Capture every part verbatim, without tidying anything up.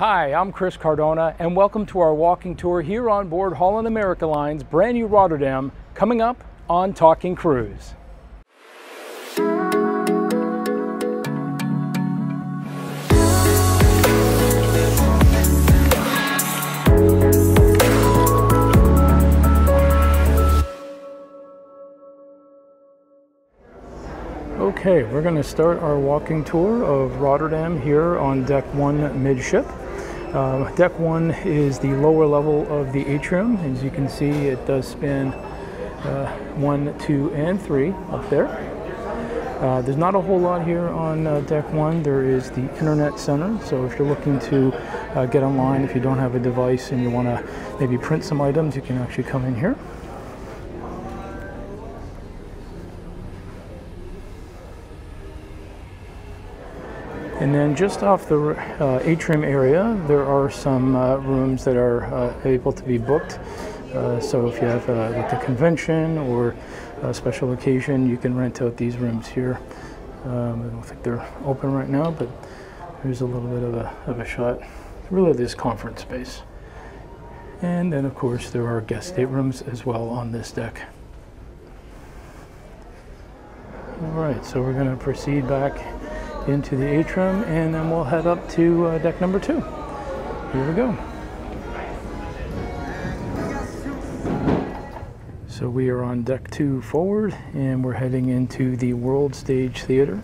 Hi, I'm Chris Cardona, and welcome to our walking tour here on board Holland America Line's brand new Rotterdam, coming up on Talking Cruise. Okay, we're going to start our walking tour of Rotterdam here on deck one midship. Uh, deck one is the lower level of the atrium. As you can see, it does span uh, one, two, and three up there. Uh, there's not a whole lot here on uh, deck one. There is the internet center, so if you're looking to uh, get online, if you don't have a device and you want to maybe print some items, you can actually come in here. And then just off the uh, atrium area, there are some uh, rooms that are uh, able to be booked. Uh, so if you have uh, like a convention or a special occasion, you can rent out these rooms here. Um, I don't think they're open right now, but here's a little bit of a, of a shot. Really this conference space. And then of course there are guest staterooms as well on this deck. All right, so we're gonna proceed back into the atrium, and then we'll head up to uh, deck number two. Here we go. So we are on deck two forward, and we're heading into the World Stage Theater.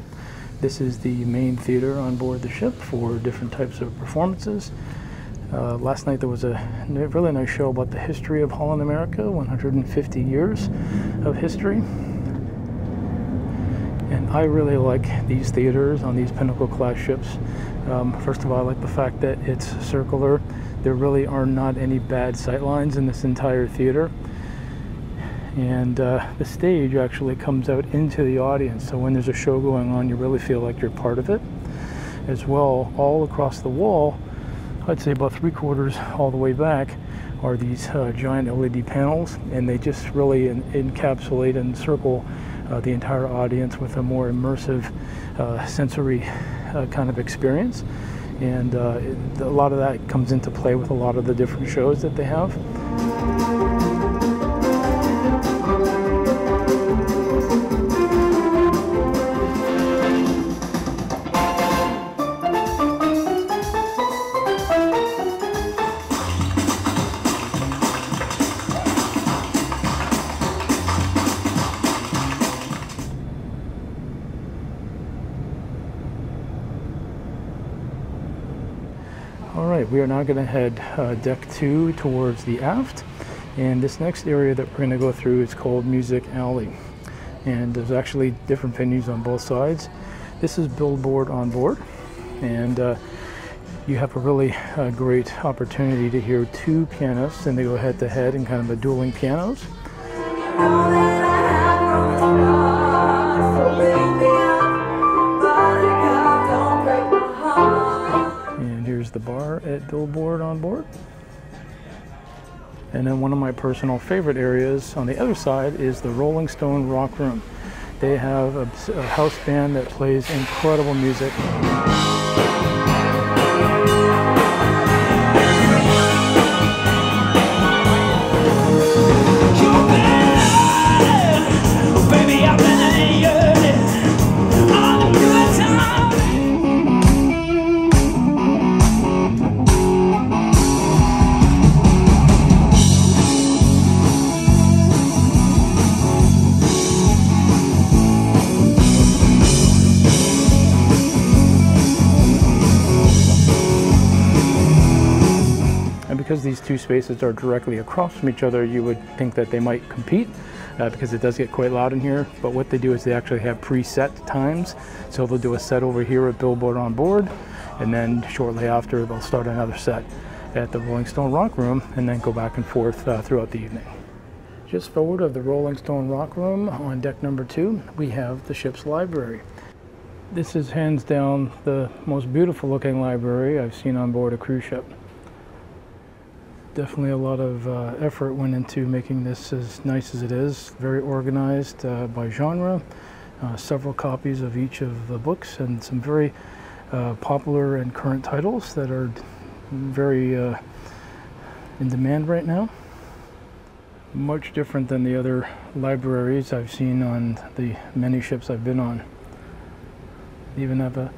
This is the main theater on board the ship for different types of performances. Uh, last night there was a really nice show about the history of Holland America, one hundred fifty years of history. And I really like these theaters on these Pinnacle-class ships. Um, first of all, I like the fact that it's circular. There really are not any bad sightlines in this entire theater. And uh, the stage actually comes out into the audience, so when there's a show going on, you really feel like you're part of it. As well, all across the wall, I'd say about three quarters all the way back, are these uh, giant L E D panels, and they just really en encapsulate and circle Uh, the entire audience with a more immersive uh, sensory uh, kind of experience. And uh, it, a lot of that comes into play with a lot of the different shows that they have. We are now going to head uh, deck two towards the aft, and this next area that we're going to go through is called Music Alley, and there's actually different venues on both sides. This is Billboard on board, and uh, you have a really uh, great opportunity to hear two pianists, and they go head to head in kind of a dueling pianos. The bar at Billboard on board. And then one of my personal favorite areas on the other side is the Rolling Stone Rock Room. They have a, a house band that plays incredible music. Because these two spaces are directly across from each other, you would think that they might compete uh, because it does get quite loud in here. But what they do is they actually have preset times. So they'll do a set over here at Billboard on board, and then shortly after they'll start another set at the Rolling Stone Rock Room, and then go back and forth uh, throughout the evening. Just forward of the Rolling Stone Rock Room on deck number two, we have the ship's library. This is hands down the most beautiful looking library I've seen on board a cruise ship. Definitely a lot of uh, effort went into making this as nice as it is. Very organized uh, by genre, uh, several copies of each of the books, and some very uh, popular and current titles that are very uh, in demand right now. Much different than the other libraries I've seen on the many ships I've been on. They even have a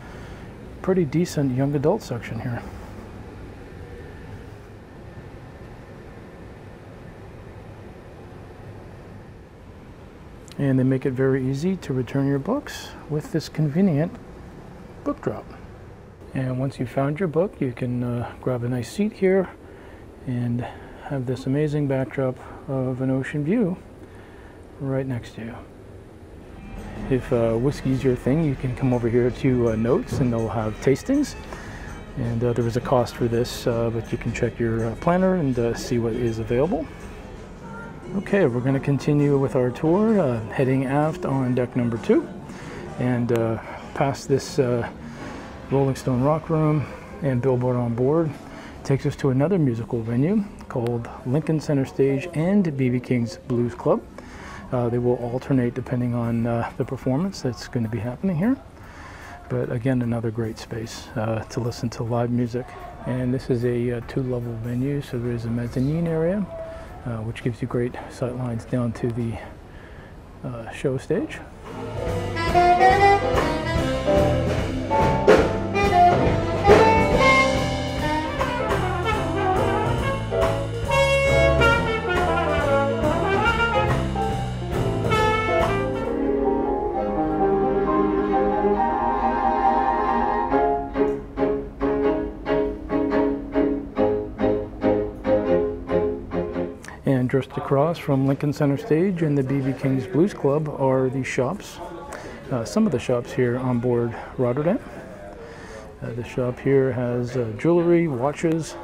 pretty decent young adult section here. And they make it very easy to return your books with this convenient book drop. And once you've found your book, you can uh, grab a nice seat here and have this amazing backdrop of an ocean view right next to you. If uh, whiskey's your thing, you can come over here to uh, Notes and they'll have tastings. And uh, there is a cost for this, uh, but you can check your uh, planner and uh, see what is available. Okay, we're going to continue with our tour, uh, heading aft on deck number two, and uh, past this uh, Rolling Stone Rock Room and Billboard on board takes us to another musical venue called Lincoln Center Stage and B B King's Blues Club. Uh, they will alternate depending on uh, the performance that's going to be happening here. But again, another great space uh, to listen to live music. And this is a uh, two-level venue, so there is a mezzanine area, Uh, which gives you great sight lines down to the uh, show stage. Just across from Lincoln Center Stage and the B B King's Blues Club are the shops. Uh, some of the shops here on board Rotterdam. Uh, the shop here has uh, jewelry, watches,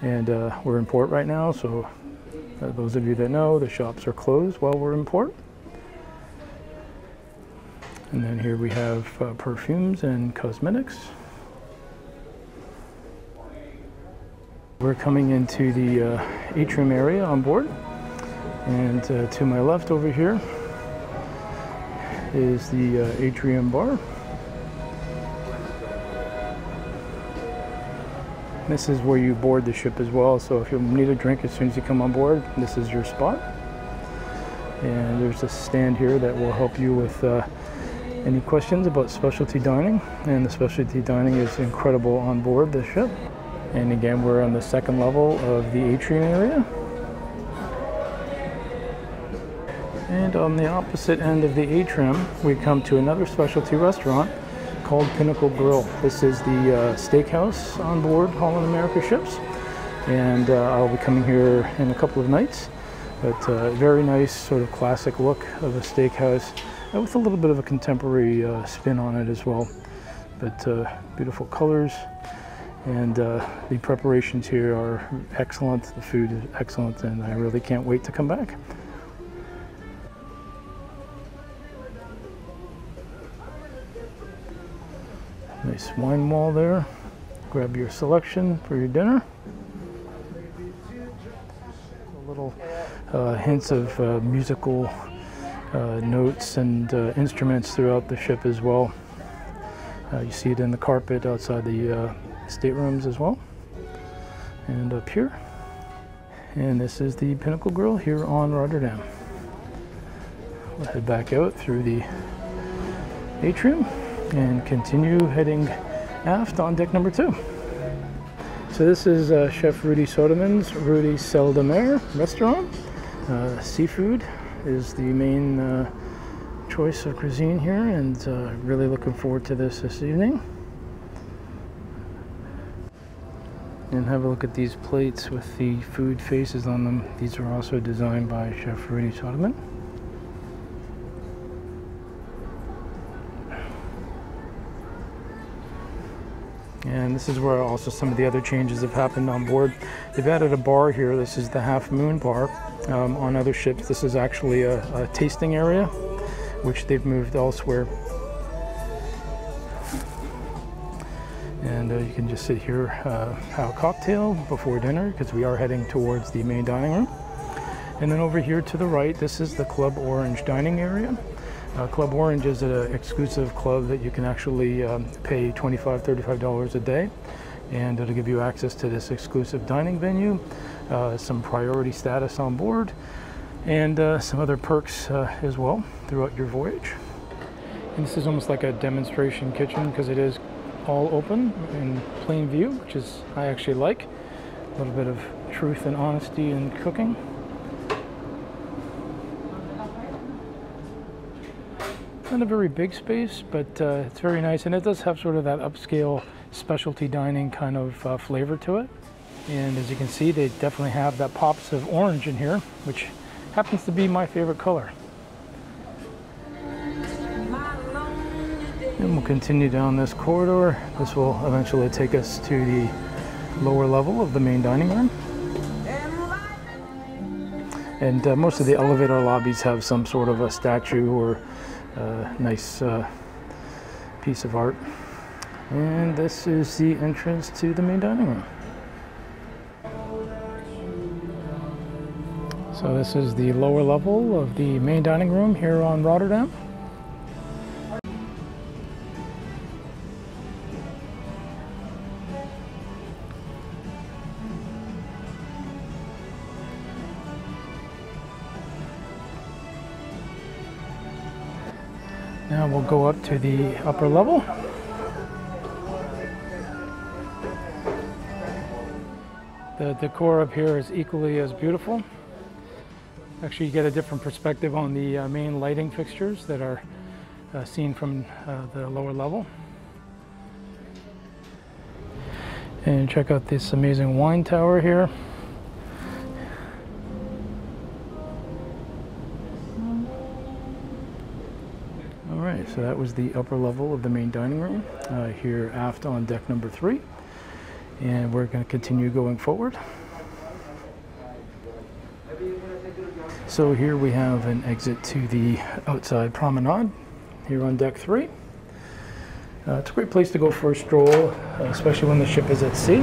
and uh, we're in port right now, so uh, those of you that know, the shops are closed while we're in port. And then here we have uh, perfumes and cosmetics. We're coming into the uh, atrium area on board, and uh, to my left over here is the uh, atrium bar. This is where you board the ship as well, so if you need a drink as soon as you come on board, this is your spot. And there's a stand here that will help you with uh, any questions about specialty dining, and the specialty dining is incredible on board this ship. And again, we're on the second level of the atrium area. And on the opposite end of the atrium, we come to another specialty restaurant called Pinnacle Grill. This is the uh, steakhouse on board Holland America ships. And uh, I'll be coming here in a couple of nights. But uh, very nice sort of classic look of a steakhouse uh, with a little bit of a contemporary uh, spin on it as well. But uh, beautiful colors. And uh, the preparations here are excellent, the food is excellent, and I really can't wait to come back. Nice wine wall there. Grab your selection for your dinner. A little uh, hints of uh, musical uh, notes and uh, instruments throughout the ship as well. Uh, you see it in the carpet outside the uh, staterooms as well, and up here. And this is the Pinnacle Grill here on Rotterdam. We'll head back out through the atrium and continue heading aft on deck number two. So this is uh, Chef Rudy Soderman's Rudi's Sel de Mer restaurant. Uh, seafood is the main uh, choice of cuisine here, and uh, really looking forward to this this evening. And have a look at these plates with the food faces on them. These are also designed by Chef Rudy Soderman. And this is where also some of the other changes have happened on board. They've added a bar here. This is the Half Moon bar. Um, on other ships, this is actually a, a tasting area, which they've moved elsewhere. And uh, you can just sit here, uh, have a cocktail before dinner, because we are heading towards the main dining room. And then over here to the right, this is the Club Orange dining area. Uh, Club Orange is an exclusive club that you can actually um, pay twenty-five, thirty-five dollars a day, and it'll give you access to this exclusive dining venue, uh, some priority status on board, and uh, some other perks uh, as well throughout your voyage. And this is almost like a demonstration kitchen because it is all open in plain view, which is I actually like. A little bit of truth and honesty in cooking. Not a very big space, but uh, it's very nice, and it does have sort of that upscale specialty dining kind of uh, flavor to it. And as you can see, they definitely have that pops of orange in here, which happens to be my favorite color. And we'll continue down this corridor. This will eventually take us to the lower level of the main dining room. And uh, most of the elevator lobbies have some sort of a statue or Uh, nice uh, piece of art. And this is the entrance to the main dining room. So this is the lower level of the main dining room here on Rotterdam. Now we'll go up to the upper level. The decor up here is equally as beautiful. Actually, you get a different perspective on the uh, main lighting fixtures that are uh, seen from uh, the lower level. And check out this amazing wine tower here. So that was the upper level of the main dining room uh, here aft on deck number three. And we're going to continue going forward. So here we have an exit to the outside promenade here on deck three. Uh, it's a great place to go for a stroll, especially when the ship is at sea.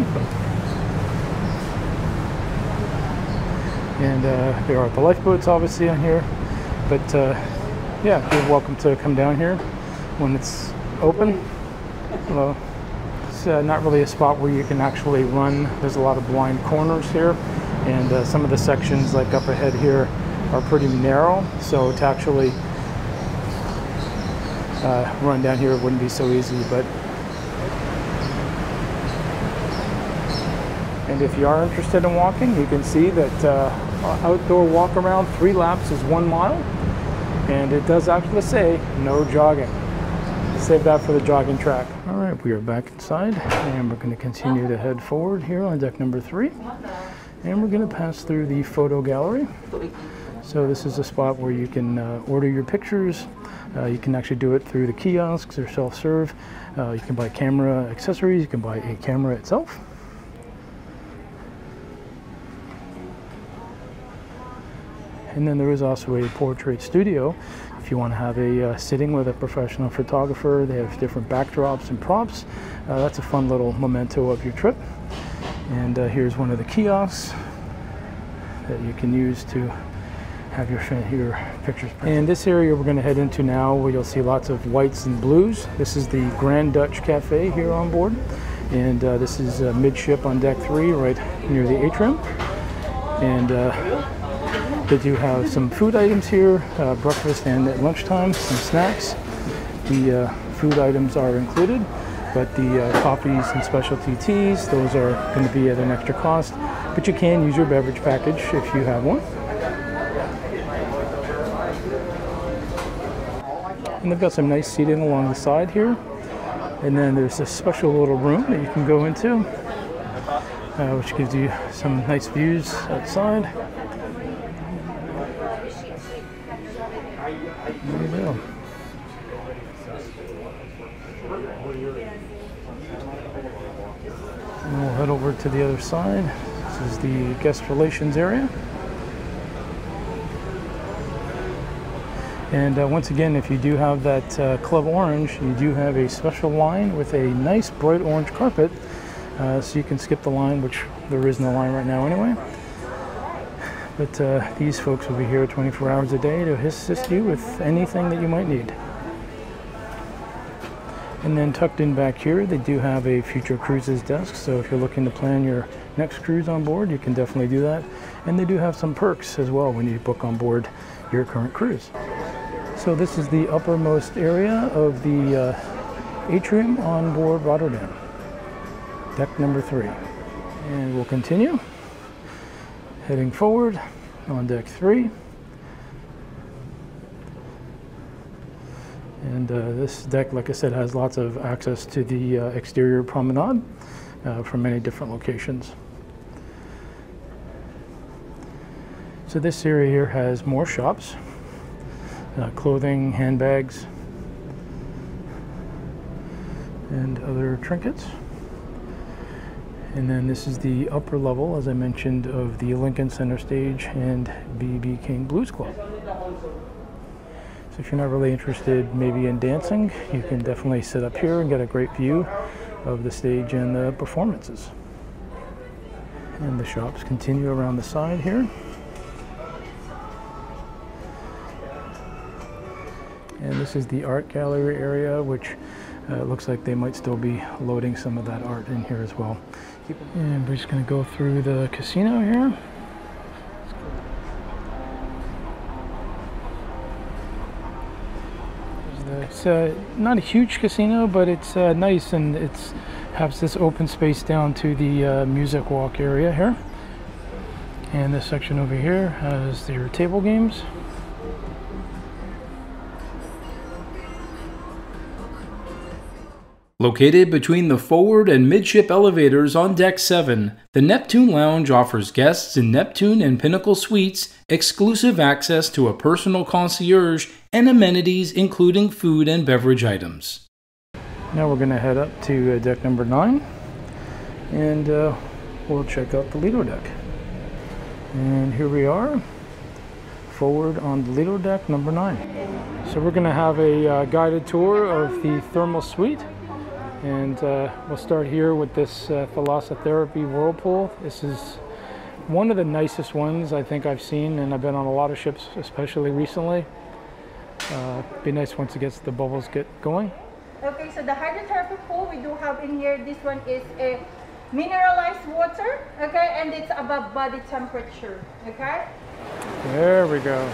And uh, there are the lifeboats obviously on here, but uh, yeah, you're welcome to come down here when it's open. Hello. It's uh, not really a spot where you can actually run. There's a lot of blind corners here, and uh, some of the sections like up ahead here are pretty narrow, so to actually uh, run down here wouldn't be so easy. But and if you are interested in walking, you can see that uh, outdoor walk around three laps is one mile. And it does actually say no jogging. Save that for the jogging track. All right, we are back inside, and we're going to continue to head forward here on deck number three. And we're going to pass through the photo gallery. So this is a spot where you can uh, order your pictures. Uh, you can actually do it through the kiosks or self-serve. Uh, you can buy camera accessories. You can buy a camera itself. And then there is also a portrait studio. If you want to have a uh, sitting with a professional photographer, they have different backdrops and props. Uh, that's a fun little memento of your trip. And uh, here's one of the kiosks that you can use to have your, your pictures printed. And this area we're going to head into now, where you'll see lots of whites and blues. This is the Grand Dutch Cafe here on board. And uh, this is uh, midship on deck three, right near the atrium. And uh, they do have some food items here, uh, breakfast and at lunchtime, some snacks. The uh, food items are included, but the uh, coffees and specialty teas, those are going to be at an extra cost. But you can use your beverage package if you have one. And they've got some nice seating along the side here. And then there's a special little room that you can go into, uh, which gives you some nice views outside. And we'll head over to the other side. This is the guest relations area. And uh, once again, if you do have that uh, Club Orange, you do have a special line with a nice bright orange carpet. Uh, so you can skip the line, which there is no line right now anyway. But uh, these folks will be here twenty-four hours a day to assist you with anything that you might need. And then tucked in back here, they do have a Future Cruises desk, so if you're looking to plan your next cruise on board, you can definitely do that. And they do have some perks as well when you book on board your current cruise. So this is the uppermost area of the uh, atrium on board Rotterdam, deck number three. And we'll continue, heading forward on deck three. And uh, this deck, like I said, has lots of access to the uh, exterior promenade uh, from many different locations. So this area here has more shops, uh, clothing, handbags, and other trinkets. And then this is the upper level, as I mentioned, of the Lincoln Center Stage and B B King's Blues Club. So if you're not really interested maybe in dancing, you can definitely sit up here and get a great view of the stage and the performances. And the shops continue around the side here. And this is the art gallery area, which uh, looks like they might still be loading some of that art in here as well. And we're just going to go through the casino here. It's uh, not a huge casino, but it's uh, nice, and it has this open space down to the uh, music walk area here. And this section over here has your table games. Located between the forward and midship elevators on deck seven, the Neptune Lounge offers guests in Neptune and Pinnacle Suites exclusive access to a personal concierge and amenities including food and beverage items. Now we're going to head up to uh, deck number nine, and uh, we'll check out the Lido Deck. And here we are, forward on the Lido Deck number nine. So we're going to have a uh, guided tour of the Thermal Suite. And uh, we'll start here with this uh, Thalassotherapy Whirlpool. This is one of the nicest ones I think I've seen, and I've been on a lot of ships, especially recently. Uh, be nice once it gets the bubbles get going. Okay, so the hydrotherapy pool we do have in here, this one is a mineralized water, okay, and it's above body temperature, okay? There we go.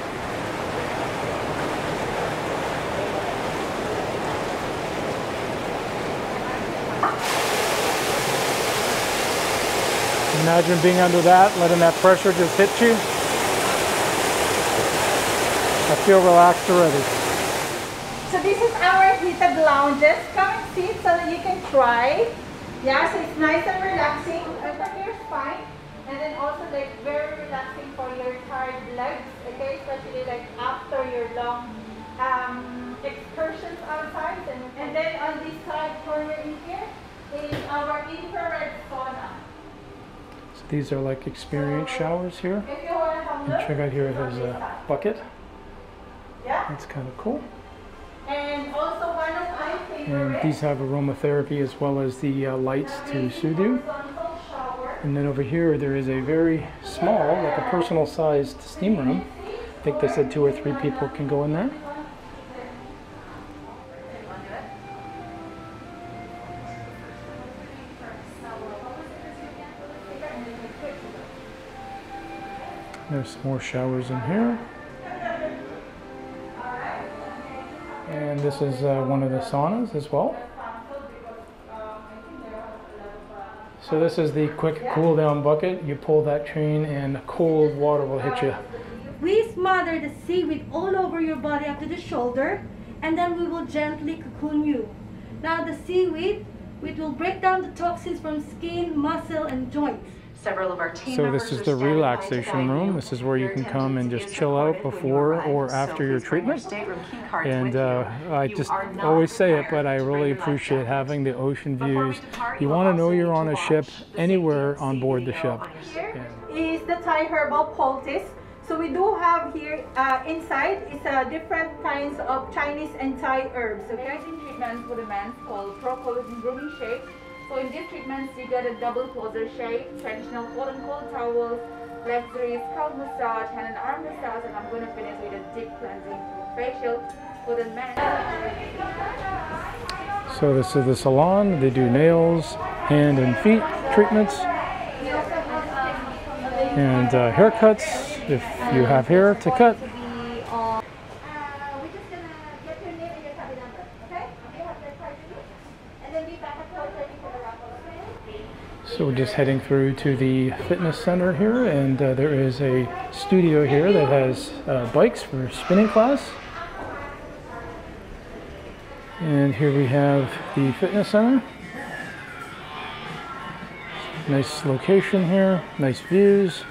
Imagine being under that, letting that pressure just hit you. I feel relaxed already. So this is our heated lounges. Come and see so that you can try. Yeah, so it's nice and relaxing over your spine. And then also like very relaxing for your tired legs, okay? Especially like after your long um, excursions outside. And, and then on this side corner in here is our infrared sauna. These are like experience showers here. And check out here, there's a bucket. Yeah. That's kind of cool. And also one of my favorite. And these have aromatherapy as well as the uh, lights to soothe you. And then over here there is a very small, like a personal sized steam room. I think they said two or three people can go in there. There's more showers in here. And this is uh, one of the saunas as well. So this is the quick cool down bucket. You pull that chain and cold water will hit you. We smother the seaweed all over your body up to the shoulder, and then we will gently cocoon you. Now the seaweed, it will break down the toxins from skin, muscle, and joints. Several of our team so this is the relaxation room. This is where you can come and just chill out before or after your treatment. And uh, I just always say it, but I really appreciate having the ocean views. You want to know you're on a ship anywhere on board the ship. Here is the Thai herbal poultice. So we do have here uh, inside is uh, different kinds of Chinese and Thai herbs. Okay, treatment for the man called Procold in Rumi shake. So in these treatments, you get a double closer shave, traditional cold and cold towels, luxurious scalp massage, hand and arm massage, and I'm going to finish with a deep cleansing facial for the men. So this is the salon. They do nails, hand and feet treatments, and uh, haircuts if you have hair to cut. So we're just heading through to the fitness center here, and uh, there is a studio here that has uh, bikes for spinning class. And here we have the fitness center. Nice location here, nice views.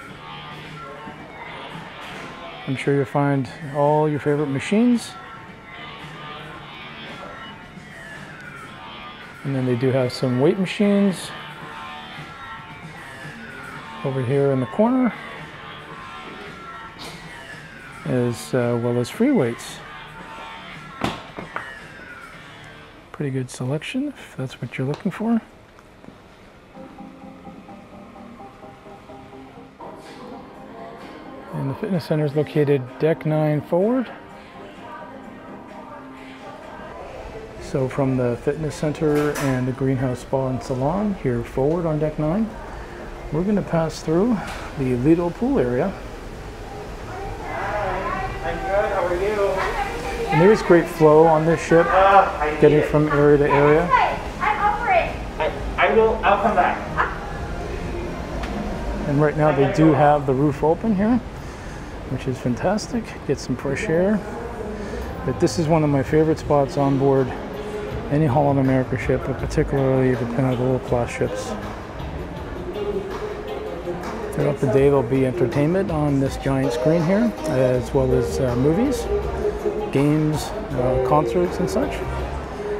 I'm sure you'll find all your favorite machines. And then they do have some weight machines over here in the corner, as uh, well as free weights. Pretty good selection if that's what you're looking for. And the fitness center is located deck nine forward. So from the fitness center and the Greenhouse Spa and Salon here forward on deck nine, we're going to pass through the Lido pool area. I'm good, how are you? And there is great flow on this ship, uh, getting it. from area to area. I'm over it. I, I will, I'll come back. And right now they do have the roof open here, which is fantastic. Get some fresh air. But this is one of my favorite spots on board any Holland America ship, but particularly the Pinnacle-class ships. Throughout the day, there'll be entertainment on this giant screen here, as well as uh, movies, games, uh, concerts and such.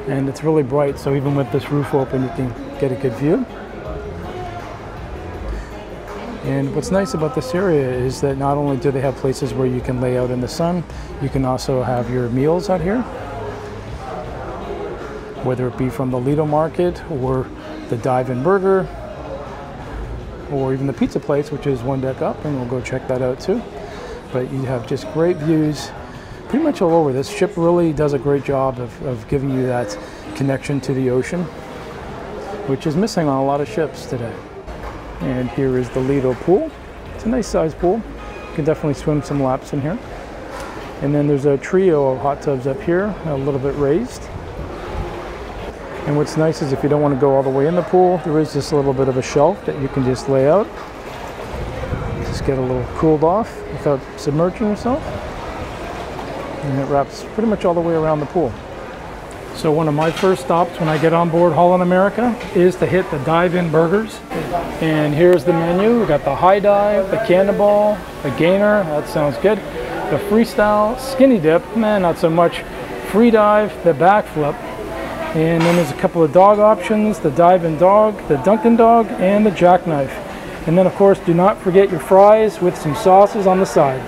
And it's really bright, so even with this roof open, you can get a good view. And what's nice about this area is that not only do they have places where you can lay out in the sun, you can also have your meals out here, whether it be from the Lido Market or the Dive and Burger, or even the pizza place, which is one deck up, and we'll go check that out too. But you have just great views pretty much all over. This ship really does a great job of, of giving you that connection to the ocean, which is missing on a lot of ships today. And here is the Lido pool. It's a nice sized pool. You can definitely swim some laps in here. And then there's a trio of hot tubs up here, a little bit raised. And what's nice is if you don't want to go all the way in the pool, there is just a little bit of a shelf that you can just lay out. Just get a little cooled off without submerging yourself. And it wraps pretty much all the way around the pool. So one of my first stops when I get on board Holland America is to hit the dive-in burgers. And here's the menu. We've got the high dive, the cannonball, the gainer, that sounds good. The freestyle, skinny dip, man, not so much. Free dive, the backflip. And then there's a couple of dog options, the dive-in dog, the Dunkin' dog, and the jackknife. And then of course, do not forget your fries with some sauces on the side.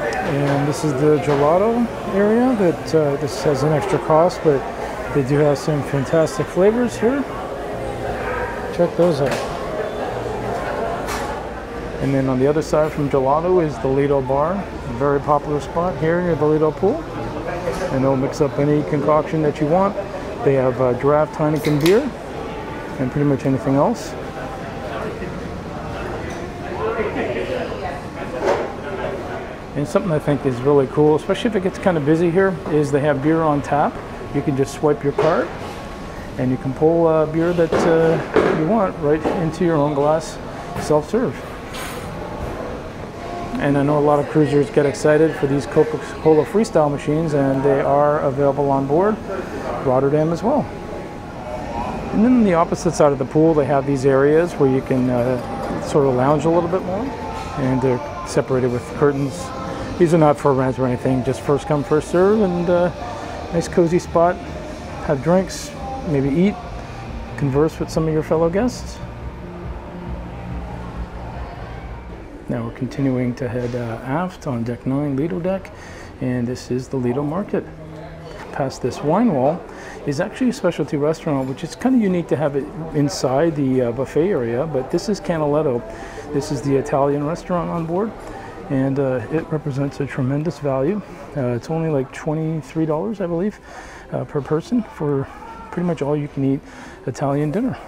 And this is the gelato area that uh, this has an extra cost, but they do have some fantastic flavors here. Check those out. And then on the other side from gelato is the Lido bar, a very popular spot here near the Lido pool. And they'll mix up any concoction that you want. They have uh, draft Heineken beer and pretty much anything else. And something I think is really cool, especially if it gets kind of busy here, is they have beer on tap. You can just swipe your card and you can pull uh, beer that uh, you want right into your own glass, self-serve. And I know a lot of cruisers get excited for these Coca-Cola freestyle machines, and they are available on board Rotterdam as well. And then on the opposite side of the pool, they have these areas where you can uh, sort of lounge a little bit more, and they're separated with curtains. These are not for rent or anything, just first come, first serve, and uh, nice cozy spot. Have drinks, maybe eat, converse with some of your fellow guests. Now we're continuing to head uh, aft on deck nine, Lido Deck, and this is the Lido Market. Past this wine wall, is actually a specialty restaurant, which is kind of unique to have it inside the uh, buffet area. But this is Canaletto. This is the Italian restaurant on board, and uh, it represents a tremendous value. Uh, it's only like twenty-three dollars, I believe, uh, per person for pretty much all you can eat Italian dinner.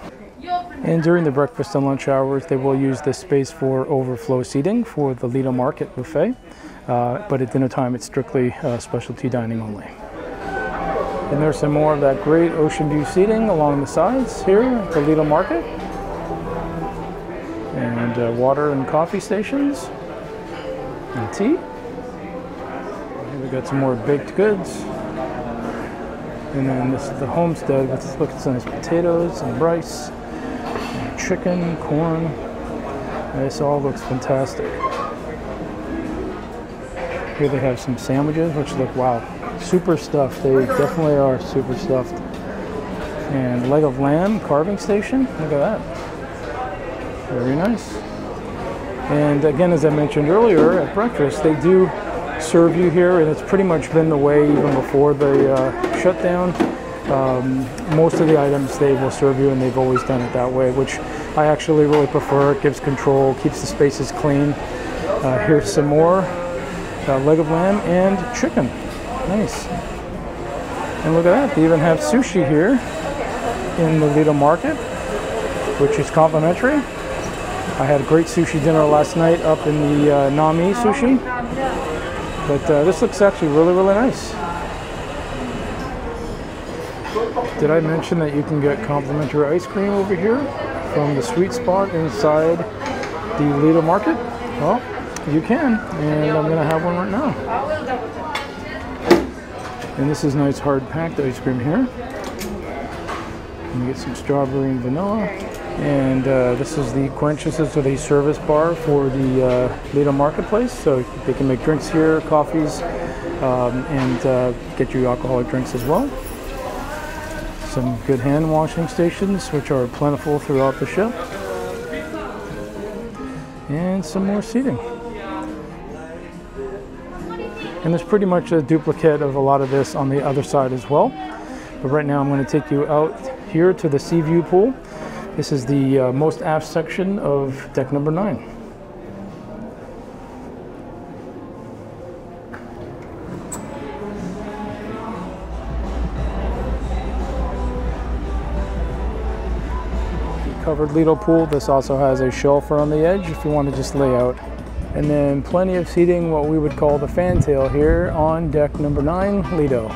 And during the breakfast and lunch hours, they will use this space for overflow seating for the Lido Market buffet. Uh, but at dinner time, it's strictly uh, specialty dining only. And there's some more of that great ocean view seating along the sides here at the Lido Market. And uh, water and coffee stations. And tea. And we've got some more baked goods. And then this is the homestead with, look at some nice potatoes and rice, and chicken, corn. This all looks fantastic. Here they have some sandwiches, which look, wow, super stuffed. They definitely are super stuffed. And leg of lamb carving station, look at that. Very nice. And again, as I mentioned earlier, at breakfast, they do serve you here, and it's pretty much been the way even before the uh, shutdown. Um, most of the items they will serve you, and they've always done it that way, which I actually really prefer. It gives control, keeps the spaces clean. Uh, here's some more uh, leg of lamb and chicken. Nice. And look at that, they even have sushi here in the Lido Market, which is complimentary. I had a great sushi dinner last night up in the uh, Nami Sushi. But uh, this looks actually really, really nice. Did I mention that you can get complimentary ice cream over here from the sweet spot inside the Lido Market? Well, you can, and I'm gonna have one right now. And this is nice hard-packed ice cream here. You get some strawberry and vanilla. And uh, this is the quench. This is a service bar for the uh, Lido Marketplace, so they can make drinks here, coffees, um, and uh, get you alcoholic drinks as well. Some good hand washing stations, which are plentiful throughout the ship, and some more seating. And there's pretty much a duplicate of a lot of this on the other side as well. But right now, I'm going to take you out here to the Sea View Pool. This is the uh, most aft section of deck number nine. The covered Lido pool. This also has a shelf around the edge if you want to just lay out. And then plenty of seating, what we would call the fantail here on deck number nine, Lido.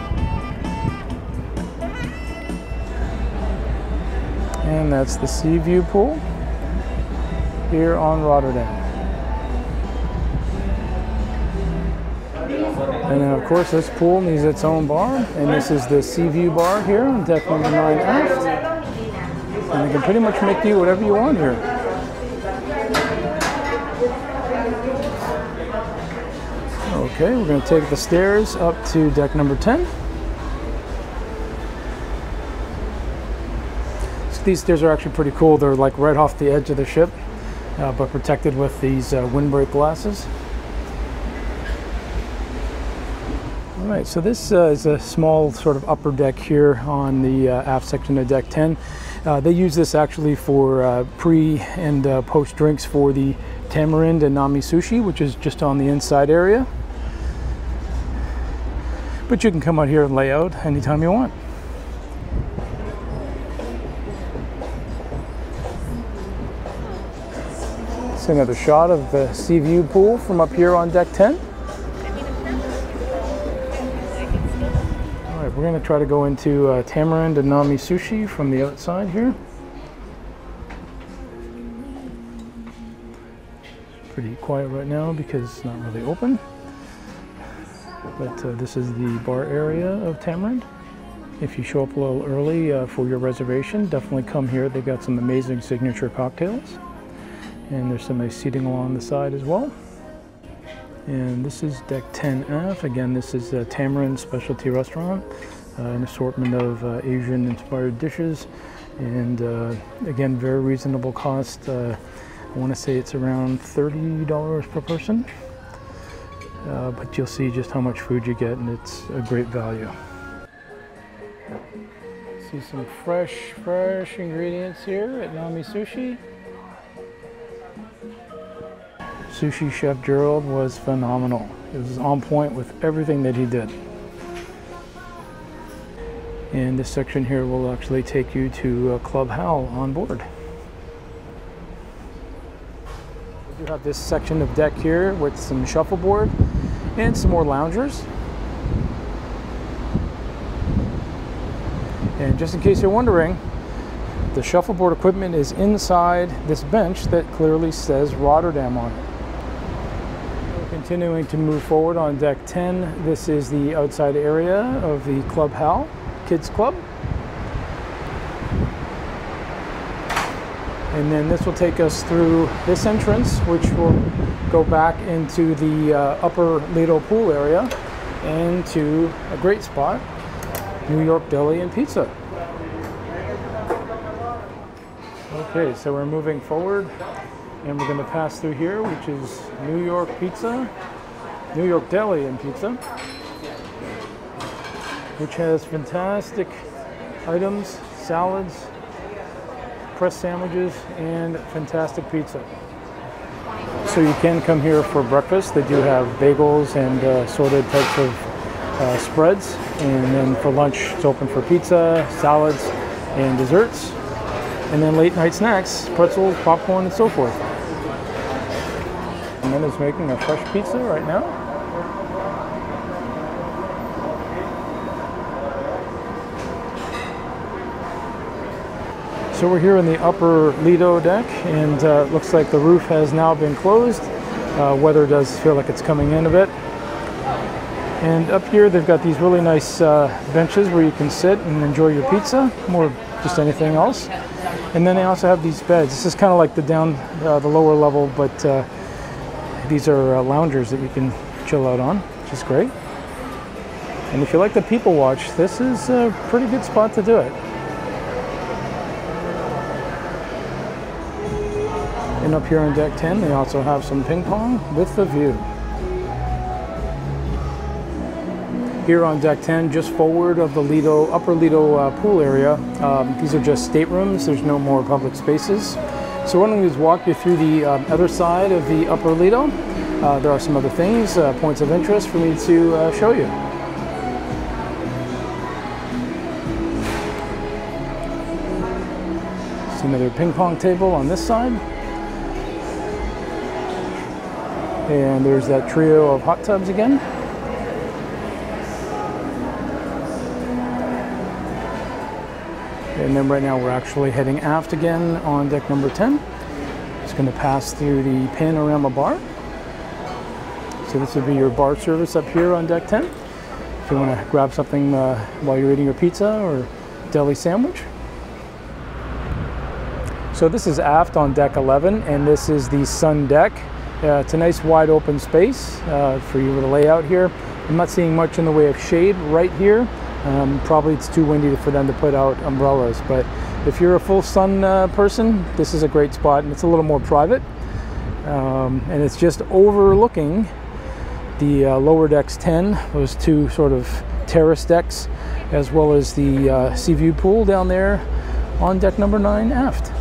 And that's the Sea View Pool here on Rotterdam. And then, of course, this pool needs its own bar. And this is the Sea View Bar here on deck number nine aft. And you can pretty much make do whatever you want here. Okay, we're going to take the stairs up to deck number ten. These stairs are actually pretty cool. They're like right off the edge of the ship, uh, but protected with these uh, windbreak glasses. All right, so this uh, is a small sort of upper deck here on the uh, aft section of deck ten. Uh, they use this actually for uh, pre and uh, post drinks for the Tamarind and Nami Sushi, which is just on the inside area. But you can come out here and lay out anytime you want. Another shot of the Sea View Pool from up here on deck ten. All right, we're going to try to go into uh, Tamarind and Nami Sushi from the outside here. Pretty quiet right now because it's not really open. But uh, this is the bar area of Tamarind. If you show up a little early uh, for your reservation, definitely come here. They've got some amazing signature cocktails. And there's some nice seating along the side as well. And this is deck ten aft. Again, this is a Tamarind specialty restaurant, uh, an assortment of uh, Asian inspired dishes. And uh, again, very reasonable cost. Uh, I want to say it's around thirty dollars per person, uh, but you'll see just how much food you get, and it's a great value. See some fresh, fresh ingredients here at Nami Sushi. Sushi chef Gerald was phenomenal. He was on point with everything that he did. And this section here will actually take you to uh, Club H A L on board. We do have this section of deck here with some shuffleboard and some more loungers. And just in case you're wondering, the shuffleboard equipment is inside this bench that clearly says Rotterdam on it. We're continuing to move forward on deck ten. This is the outside area of the Club H A L Kids Club. And then this will take us through this entrance, which will go back into the uh, upper Lido pool area and to a great spot, New York Deli and Pizza. Okay, so we're moving forward and we're going to pass through here, which is New York Pizza, New York Deli and Pizza, which has fantastic items, salads, pressed sandwiches, and fantastic pizza. So you can come here for breakfast. They do have bagels and uh, assorted types of uh, spreads. And then for lunch, it's open for pizza, salads, and desserts. And then late night snacks, pretzels, popcorn, and so forth. And then it's making a fresh pizza right now. So we're here in the upper Lido deck, and uh, looks like the roof has now been closed. Uh, weather does feel like it's coming in a bit. And up here they've got these really nice uh, benches where you can sit and enjoy your pizza, more just anything else. And then they also have these beds. This is kind of like the down, uh, the lower level, but uh, these are uh, loungers that you can chill out on, which is great. And if you like the people watch, this is a pretty good spot to do it. And up here on deck ten, they also have some ping pong with the view. Here on deck ten, just forward of the Lido, upper Lido uh, pool area, um, these are just staterooms. There's no more public spaces. So what I'm going to do is walk you through the um, other side of the upper Lido. Uh, there are some other things, uh, points of interest for me to uh, show you. It's another ping pong table on this side. And there's that trio of hot tubs again. And then right now we're actually heading aft again on deck number ten. It's going to pass through the panorama bar. So this would be your bar service up here on deck ten. If you want to grab something uh, while you're eating your pizza or deli sandwich. So this is aft on deck eleven, and this is the sun deck. Uh, it's a nice wide open space uh, for you to lay out here. I'm not seeing much in the way of shade right here. Um, probably it's too windy for them to put out umbrellas, but if you're a full sun uh, person, this is a great spot, and it's a little more private. Um, and it's just overlooking the uh, lower decks ten, those two sort of terrace decks, as well as the uh, sea view pool down there on deck number nine aft.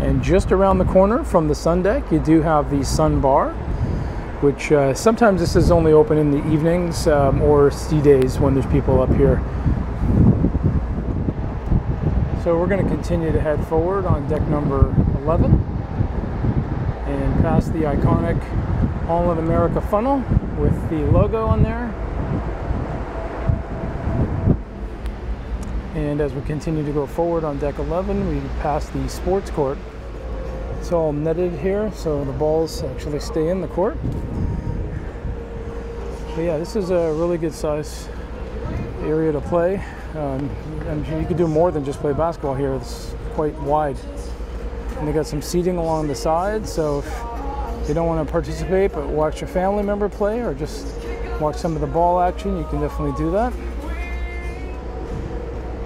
And just around the corner from the sun deck, you do have the sun bar, which uh, sometimes this is only open in the evenings um, or sea days when there's people up here. So we're going to continue to head forward on deck number eleven and past the iconic Holland America funnel with the logo on there. And as we continue to go forward on deck eleven, we pass the sports court. It's all netted here, so the balls actually stay in the court. But yeah, this is a really good size area to play. Um, and you can do more than just play basketball here. It's quite wide. And they got some seating along the side, so if you don't want to participate but watch your family member play or just watch some of the ball action, you can definitely do that.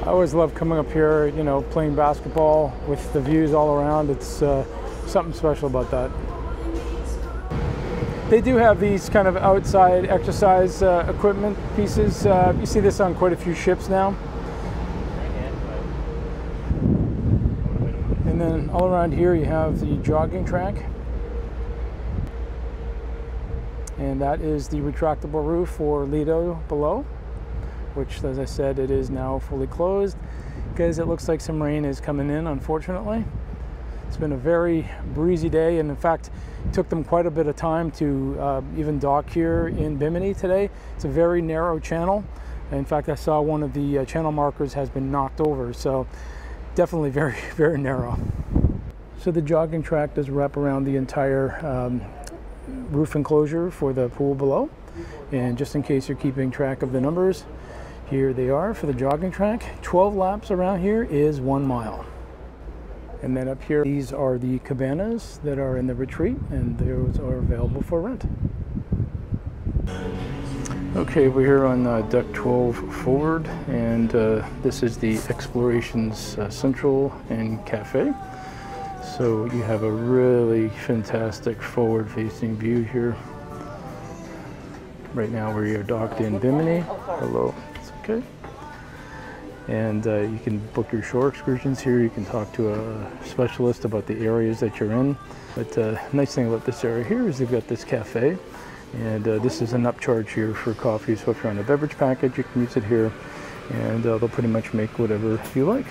I always love coming up here, you know, playing basketball with the views all around. It's uh, something special about that. They do have these kind of outside exercise uh, equipment pieces. Uh, you see this on quite a few ships now. And then all around here you have the jogging track. And that is the retractable roof for Lido below, which, as I said, it is now fully closed because it looks like some rain is coming in, unfortunately. It's been a very breezy day, and in fact, it took them quite a bit of time to uh, even dock here in Bimini today. It's a very narrow channel. In fact, I saw one of the uh, channel markers has been knocked over, so definitely very, very narrow. So the jogging track does wrap around the entire um, roof enclosure for the pool below. And just in case you're keeping track of the numbers, here they are for the jogging track. twelve laps around here is one mile. And then up here, these are the cabanas that are in the Retreat, and those are available for rent. Okay, we're here on uh, deck twelve forward, and uh, this is the Explorations uh, Central and Cafe. So you have a really fantastic forward-facing view here. Right now we are docked in Bimini. Hello, it's okay. And uh, you can book your shore excursions here. You can talk to a specialist about the areas that you're in. But uh, nice thing about this area here is they've got this cafe, and uh, this is an upcharge here for coffee. So if you're on a beverage package, you can use it here, and uh, they'll pretty much make whatever you like.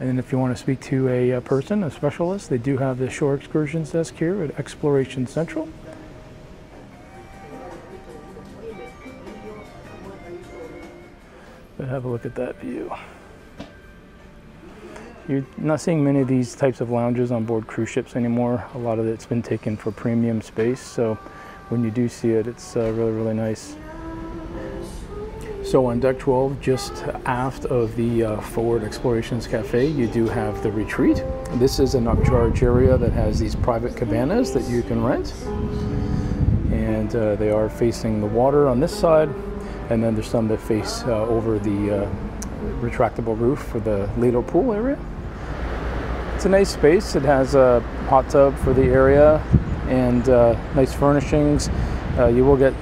And if you want to speak to a, a person, a specialist, they do have the shore excursions desk here at Exploration Central. But have a look at that view. You're not seeing many of these types of lounges on board cruise ships anymore. A lot of it's been taken for premium space, so when you do see it, it's uh, really, really nice. So on deck twelve, just aft of the uh, Forward Explorations Cafe, you do have the Retreat. This is an upcharge area that has these private cabanas that you can rent. And uh, they are facing the water on this side. And then there's some that face uh, over the uh, retractable roof for the Lido pool area. It's a nice space. It has a hot tub for the area and uh, nice furnishings. Uh, you will get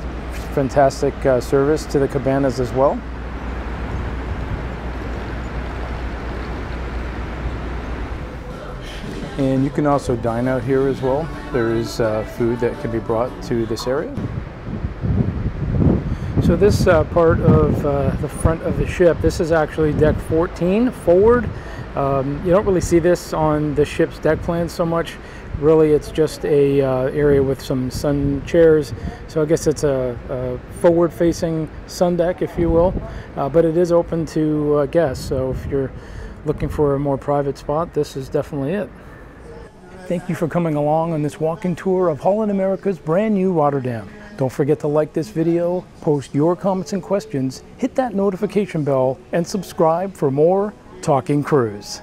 fantastic uh, service to the cabanas as well. And you can also dine out here as well. There is uh, food that can be brought to this area. So this uh, part of uh, the front of the ship, this is actually deck fourteen forward. Um, you don't really see this on the ship's deck plans so much. Really, it's just a uh, area with some sun chairs. So I guess it's a, a forward-facing sun deck, if you will. Uh, but it is open to uh, guests. So if you're looking for a more private spot, this is definitely it. Thank you for coming along on this walking tour of Holland America's brand new Rotterdam. Don't forget to like this video, post your comments and questions, hit that notification bell, and subscribe for more Talking Cruise.